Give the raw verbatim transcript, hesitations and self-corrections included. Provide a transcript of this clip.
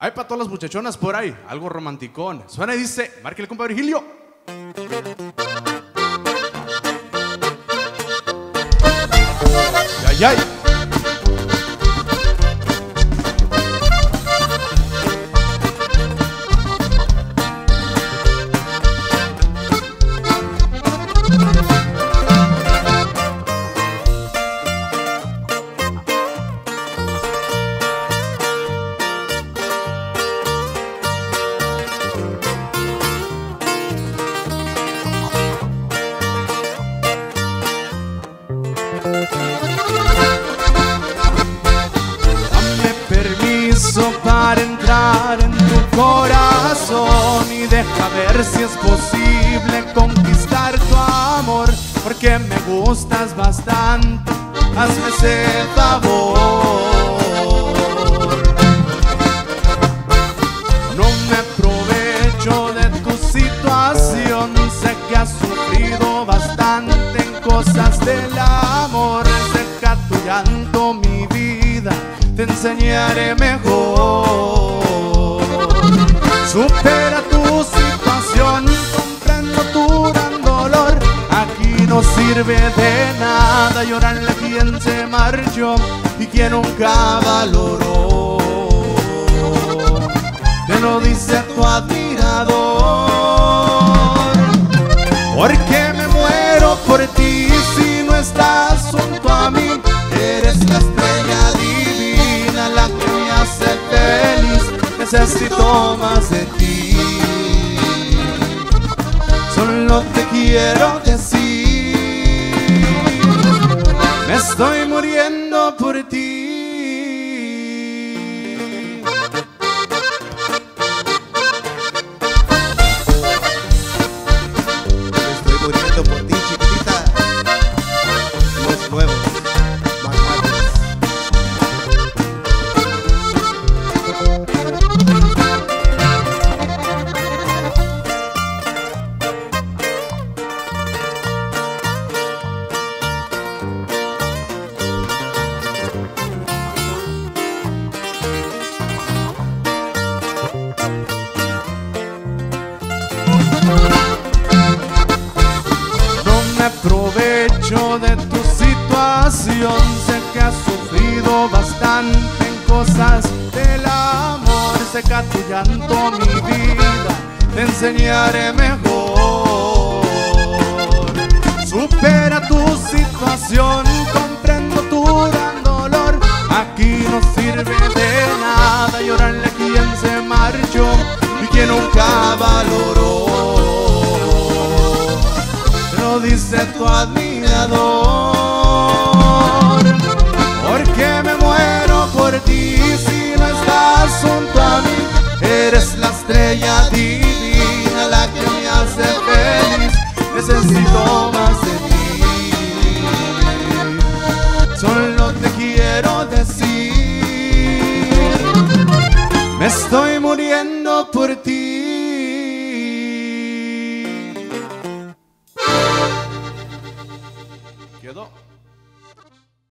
Hay para todas las muchachonas por ahí, algo romanticón. Suena y dice, márquele compa Virgilio. Ay, ay. Para entrar en tu corazón y deja ver si es posible conquistar tu amor, porque me gustas bastante, hazme ese favor. No me aprovecho de tu situación, sé que has sufrido bastante en cosas del amor. Deja tu llanto, mi vida, te enseñaré mejor. Supera tu situación, comprendo tu gran dolor. Aquí no sirve de nada llorarle a quien se marchó y quien nunca valoró. Te lo dice tu admirador. Porque me muero por ti si no estás junto a mí. Eres la estrella divina, la que me hace feliz. Necesito más de ti, solo te quiero decir, me estoy muriendo por ti. Aprovecho de tu situación, sé que has sufrido bastante en cosas del amor. Seca tu llanto, mi vida, te enseñaré mejor. Supera tu situación, comprendo tu gran dolor. Aquí no sirve de nada llorarle a quien se marchó y quien nunca valoró. Dice tu admirador, porque me muero por ti si no estás junto a mí. Eres la estrella divina, la que me hace feliz. Necesito más de ti, solo te quiero decir, me estoy muriendo por ti.